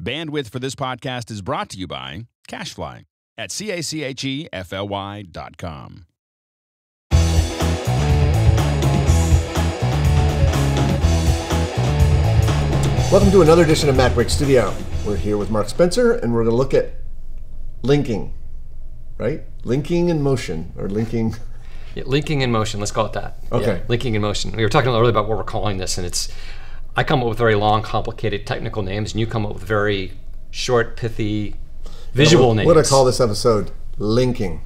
Bandwidth for this podcast is brought to you by CashFly at CashFly.com. Welcome to another edition of MacBreak Studio. We're here with Mark Spencer, and we're going to look at linking, right? Linking in motion, or linking... Yeah, linking in motion, let's call it that. Okay. Yeah, linking in motion. We were talking earlier about what we're calling this, and it's... I come up with very long, complicated technical names, and you come up with very short, pithy, visual names. What do I call this episode? Linking.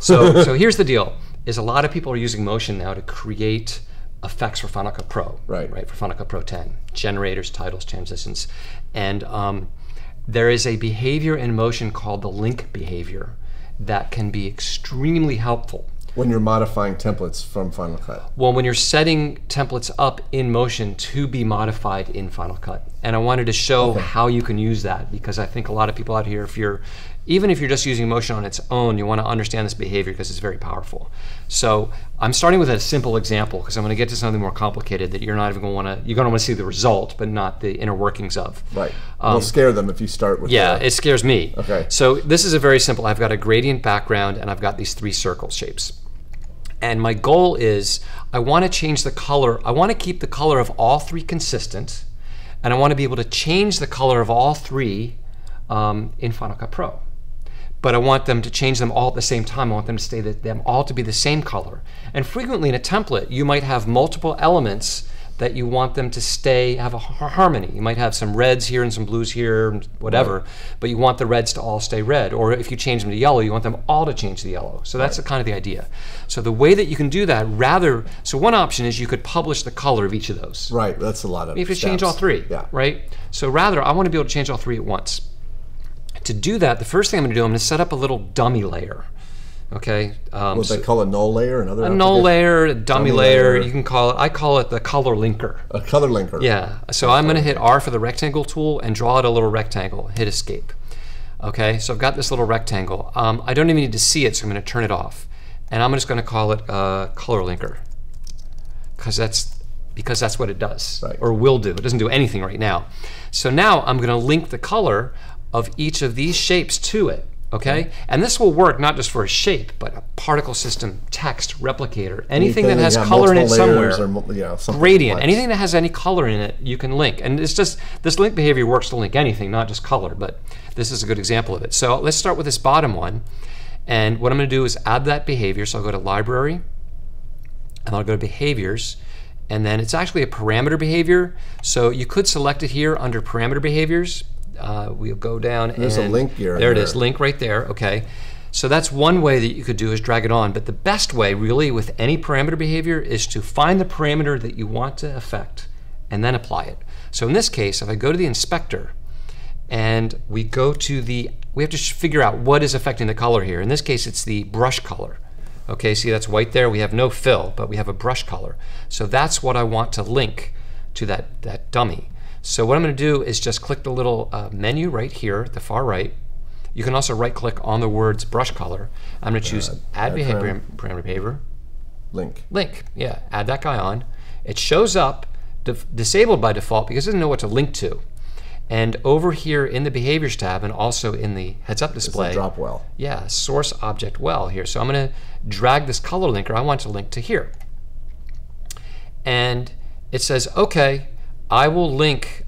So here's the deal, is a lot of people are using motion now to create effects for Final Cut Pro, right? For Final Cut Pro 10, generators, titles, transitions, and there is a behavior in motion called the link behavior that can be extremely helpful. When you're modifying templates from Final Cut? Well, when you're setting templates up in motion to be modified in Final Cut. And I wanted to show how you can use that, because I think a lot of people out here, even if you're just using motion on its own, you want to understand this behavior because it's very powerful. So I'm starting with a simple example, because I'm going to get to something more complicated that you're not even going to want to, you're going to want to see the result, but not the inner workings of. Right. It'll scare them if you start with that. Yeah, it scares me. Okay. So this is a very simple, I've got a gradient background and I've got these three circle shapes. And my goal is, I want to change the color, I want to keep the color of all three consistent, and I want to be able to change the color of all three in Final Cut Pro. But I want them to change them all at the same time, I want them to stay them all to be the same color. And frequently in a template, you might have multiple elements that you want them to stay, have a harmony. You might have some reds here and some blues here, and whatever, but you want the reds to all stay red. Or if you change them to yellow, you want them all to change to yellow. So that's kind of the idea. So the way that you can do that, so one option is you could publish the color of each of those. Right, that's a lot of steps. You have to change all three, right? So rather, I want to be able to change all three at once. To do that, the first thing I'm gonna do, I'm gonna set up a little dummy layer. Okay. What they call a null layer? Another a null layer, a dummy layer. You can call it. I call it the color linker. A color linker. Yeah. So I'm going to hit R for the rectangle tool and draw out a little rectangle. Hit Escape. Okay. So I've got this little rectangle. I don't even need to see it, so I'm going to turn it off, and I'm just going to call it color linker, because that's what it does, or will do. It doesn't do anything right now. So now I'm going to link the color of each of these shapes to it. Okay, and this will work not just for a shape, but a particle system, text, replicator, anything that has color in it somewhere, or, gradient, anything that has any color in it, you can link. And it's just, this link behavior works to link anything, not just color, but this is a good example of it. So let's start with this bottom one, and what I'm going to do is add that behavior. So I'll go to Library, and I'll go to Behaviors, and then it's actually a parameter behavior, so you could select it here under Parameter Behaviors. We'll go down and... There's a link here. There it is, link right there, okay. So that's one way that you could do is drag it on, but the best way really with any parameter behavior is to find the parameter that you want to affect and then apply it. So in this case, if I go to the inspector and we go to the, we have to figure out what is affecting the color here. In this case, it's the brush color. Okay, see that's white there, we have no fill, but we have a brush color. So that's what I want to link to that dummy. So what I'm going to do is just click the little menu right here at the far right. You can also right click on the words brush color. I'm going to choose add behavior, parameter behavior. Link. Link, yeah, add that guy on. It shows up disabled by default because it doesn't know what to link to. And over here in the behaviors tab and also in the heads up display. It's a drop well. Yeah, source object well here. So I'm going to drag this color linker. I want to link to here. And it says, okay, I will link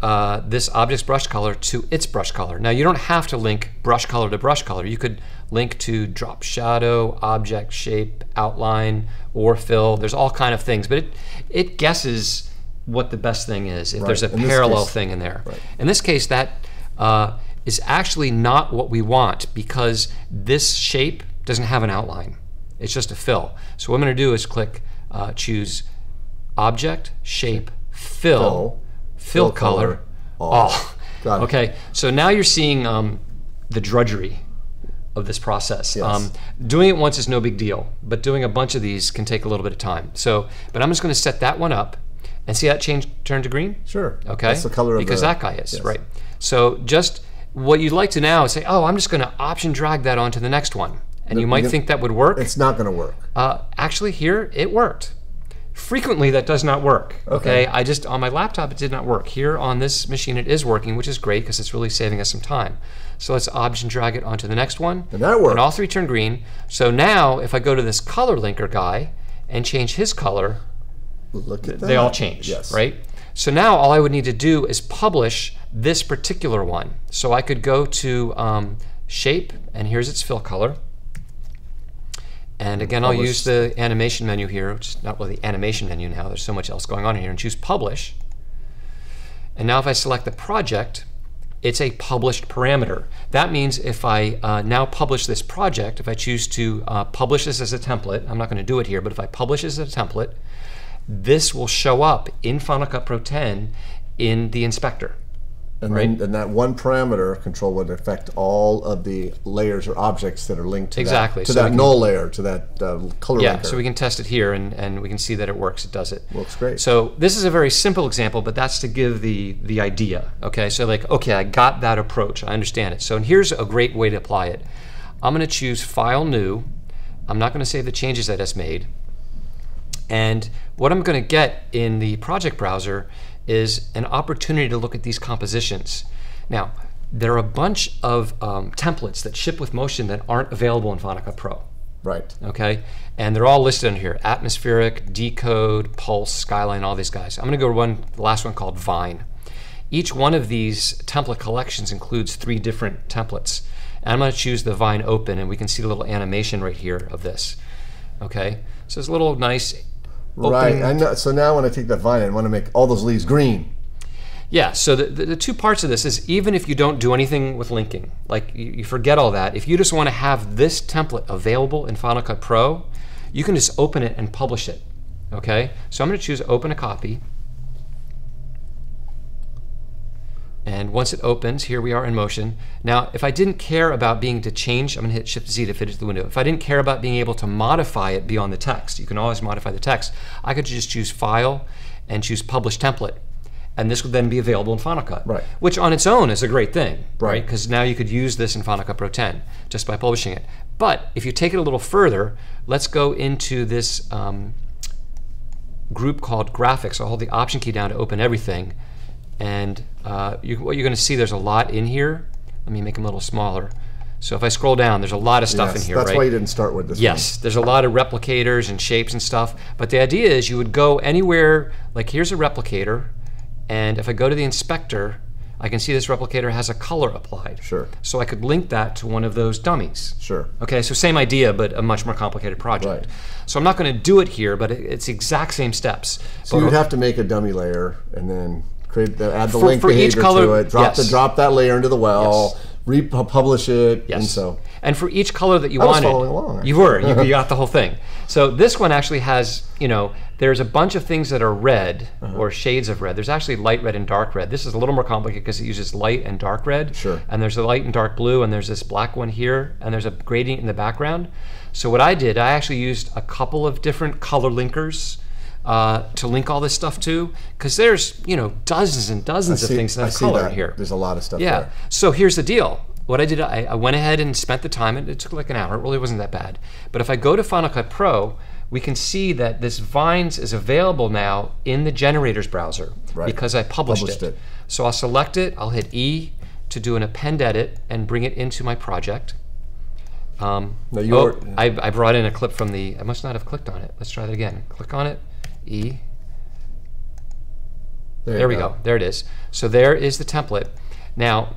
this object's brush color to its brush color. Now you don't have to link brush color to brush color. You could link to drop shadow, object, shape, outline, or fill. There's all kind of things, but it guesses what the best thing is if there's a parallel thing in there. Right. In this case, that is actually not what we want because this shape doesn't have an outline. It's just a fill. So what I'm gonna do is click, choose object, shape, fill color, all. Okay, so now you're seeing the drudgery of this process. Yes. Doing it once is no big deal, but doing a bunch of these can take a little bit of time. So, but I'm just gonna set that one up and see how it turned to green? Sure, okay. That's the color of because that guy is, right. So just what you'd like to now is say, oh, I'm just gonna option drag that onto the next one. And you might think that would work. It's not gonna work. Actually here, it worked. Frequently that does not work, okay? I just, on my laptop it did not work. Here on this machine it is working, which is great because it's really saving us some time. So let's object and drag it onto the next one. And that worked. And all three turn green. So now if I go to this color linker guy and change his color, look at that. They all change, yes. Right? So now all I would need to do is publish this particular one. So I could go to shape, and here's its fill color. And again, I'll use the animation menu here, which is not really the animation menu now, there's so much else going on in here, and choose Publish. And now if I select the project, it's a published parameter. That means if I now publish this project, if I choose to publish this as a template, I'm not going to do it here, but if I publish this as a template, this will show up in Final Cut Pro X in the inspector. And, right? Then, and that one parameter control would affect all of the layers or objects that are linked to exactly. that, to so that null layer, to that color linker. Yeah, so we can test it here, and we can see that it works, it does it. Looks great. So this is a very simple example, but that's to give the idea, okay? So like, okay, I got that approach, I understand it. So and here's a great way to apply it. I'm gonna choose File, New. I'm not gonna save the changes that it's made. And what I'm gonna get in the project browser is an opportunity to look at these compositions. Now, there are a bunch of templates that ship with Motion that aren't available in Vonica Pro. Right. Okay, and they're all listed in here. Atmospheric, Decode, Pulse, Skyline, all these guys. I'm gonna go to one, the last one called Vine. Each one of these template collections includes three different templates. And I'm gonna choose the Vine Open, and we can see the little animation right here of this. Okay, so it's a little nice right, I know, so now when I take that vine, I want to make all those leaves green. Yeah, so the two parts of this is even if you don't do anything with linking, like you forget all that, if you just want to have this template available in Final Cut Pro, you can just open it and publish it, okay? So I'm going to choose Open a Copy. And once it opens, here we are in Motion. Now, if I didn't care about being to change, I'm gonna hit Shift-Z to fit it to the window. If I didn't care about being able to modify it beyond the text, you can always modify the text, I could just choose File and choose Publish Template. And this would then be available in Final Cut, right. Which on its own is a great thing, right? Because now you could use this in Final Cut Pro X just by publishing it. But if you take it a little further, let's go into this group called Graphics. I'll hold the Option key down to open everything. And what you're going to see, there's a lot in here. Let me make them a little smaller. So if I scroll down, there's a lot of stuff in here, right? That's why you didn't start with this one. Yes, there's a lot of replicators and shapes and stuff. But the idea is you would go anywhere, like here's a replicator, and if I go to the inspector, I can see this replicator has a color applied. Sure. So I could link that to one of those dummies. Sure. Okay, so same idea, but a much more complicated project. Right. So I'm not going to do it here, but it's the exact same steps. So you'd have to make a dummy layer and then create the, add the link behavior to it, drop that layer into the well, republish it, and so. And for each color that you wanted, I was following along. You were, you got the whole thing. So this one actually has, you know, there's a bunch of things that are red or shades of red. There's actually light red and dark red. This is a little more complicated because it uses light and dark red. Sure. And there's a light and dark blue, and there's this black one here, and there's a gradient in the background. So what I did, I actually used a couple of different color linkers to link all this stuff to, because there's, you know, dozens and dozens of things that have color in here. There's a lot of stuff there. So here's the deal. What I did, I went ahead and spent the time, and it took like an hour, it really wasn't that bad. But if I go to Final Cut Pro, we can see that this Vines is available now in the generators browser, because I published it. So I'll select it, I'll hit E to do an append edit and bring it into my project. No, you I brought in a clip from the, I must not have clicked on it. Let's try that again, click on it. E. There we go. There it is. So there is the template. Now,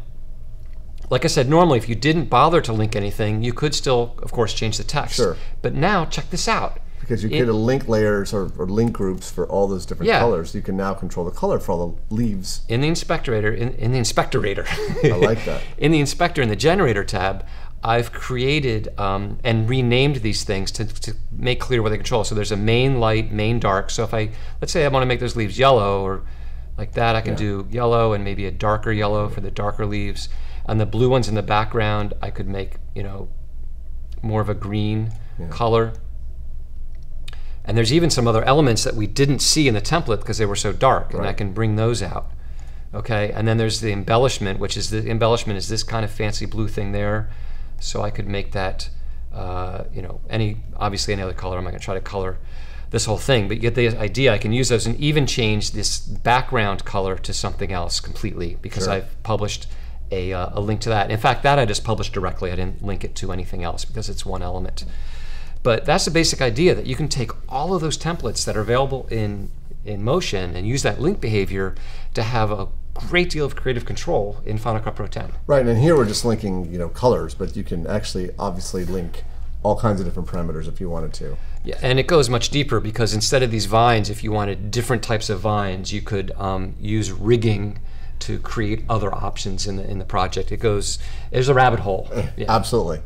like I said, normally if you didn't bother to link anything, you could still, of course, change the text. Sure. But now, check this out. Because you created link layers or link groups for all those different colors, you can now control the color for all the leaves. In the inspectorator, I like that. In the inspector, in the generator tab, I've created and renamed these things to make clear what they control. So there's a main light, main dark. So if I, let's say I want to make those leaves yellow or like that, I can do yellow and maybe a darker yellow for the darker leaves. And the blue ones in the background, I could make, you know, more of a green color. And there's even some other elements that we didn't see in the template because they were so dark, and I can bring those out. Okay, and then there's the embellishment, which is the embellishment is this kind of fancy blue thing there. So I could make that, you know, any, obviously any other color. I'm not going to try to color. this whole thing, but you get the idea. I can use those and even change this background color to something else completely because I've published a link to that. In fact, that I just published directly. I didn't link it to anything else because it's one element. But that's the basic idea, that you can take all of those templates that are available in Motion and use that link behavior to have a great deal of creative control in Final Cut Pro X. Right, and here we're just linking, you know, colors, but you can actually obviously link all kinds of different parameters if you wanted to. Yeah, and it goes much deeper because instead of these vines, if you wanted different types of vines, you could use rigging to create other options in the project. It goes, there's a rabbit hole. Yeah. Absolutely.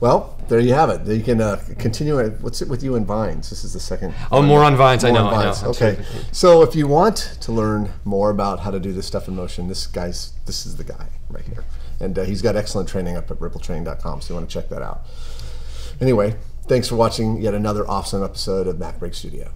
Well, there you have it. You can continue it. What's it with you and vines? This is the second. Oh, more on vines. I know. Okay. So if you want to learn more about how to do this stuff in Motion, this is the guy right here, and he's got excellent training up at rippletraining.com. So you want to check that out. Anyway, thanks for watching yet another awesome episode of MacBreak Studio.